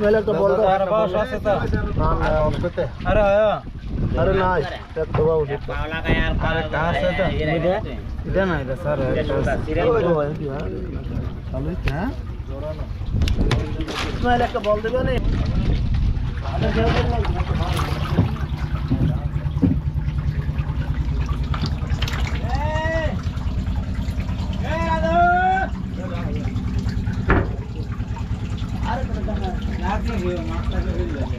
مالا تبول ده أربعة شاسطة. نعم يا أمكتة. أرا يا. أرا ناس. تبوا ودي. مالا كيان كارك كاسطة. إذا إذا ما إذا صار. خليك ها. مالا تبول ده يعني. Gracias.